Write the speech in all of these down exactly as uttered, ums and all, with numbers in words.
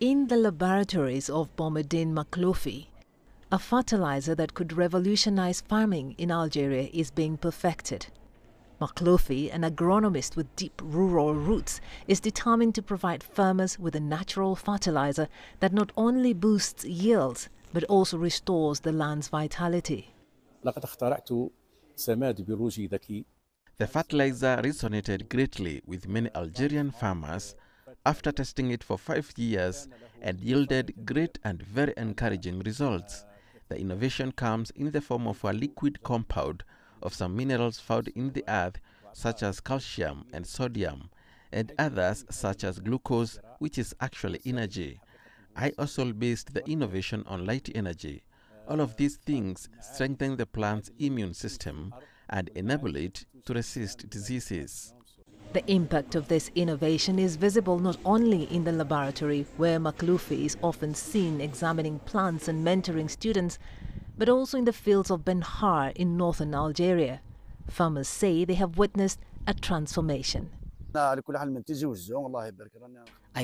in the laboratories of Boumediene Makloufi, a fertilizer that could revolutionize farming in Algeria is being perfected. Makloufi, an agronomist with deep rural roots, is determined to provide farmers with a natural fertilizer that not only boosts yields, but also restores the land's vitality. The fertilizer resonated greatly with many Algerian farmers after testing it for five years and yielded great and very encouraging results. The innovation comes in the form of a liquid compound of some minerals found in the earth, such as calcium and sodium, and others such as glucose, which is actually energy. I also based the innovation on light energy. All of these things strengthen the plant's immune system and enable it to resist diseases. The impact of this innovation is visible not only in the laboratory, where Makloufi is often seen examining plants and mentoring students, but also in the fields of Benhar in northern Algeria. Farmers say they have witnessed a transformation. I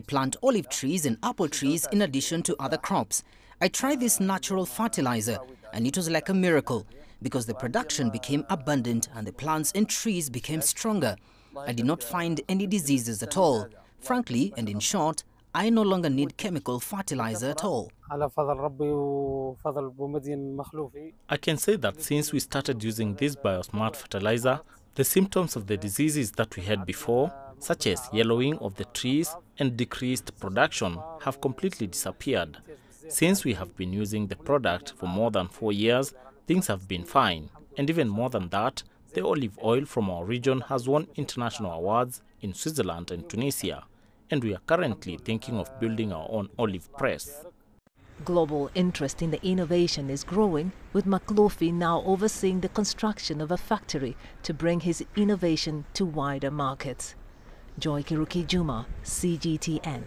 plant olive trees and apple trees in addition to other crops. I tried this natural fertilizer and it was like a miracle because the production became abundant and the plants and trees became stronger. I did not find any diseases at all. Frankly and in short, I no longer need chemical fertilizer at all. I can say that since we started using this BioSmart fertilizer, the symptoms of the diseases that we had before, such as yellowing of the trees and decreased production, have completely disappeared. Since we have been using the product for more than four years, things have been fine. And even more than that, the olive oil from our region has won international awards in Switzerland and Tunisia, and we are currently thinking of building our own olive press. Global interest in the innovation is growing, with Makloufi now overseeing the construction of a factory to bring his innovation to wider markets. Joy Kiruki Juma, C G T N.